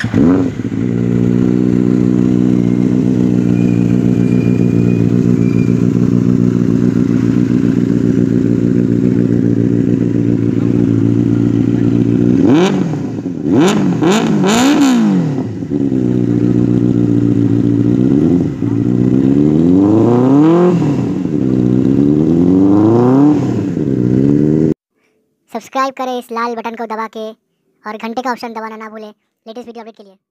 Subscribe करें इस लाल button को दबा के और घंटे का ऑप्शन दबाना ना भूलें लेटेस्ट वीडियो अपडेट के लिए।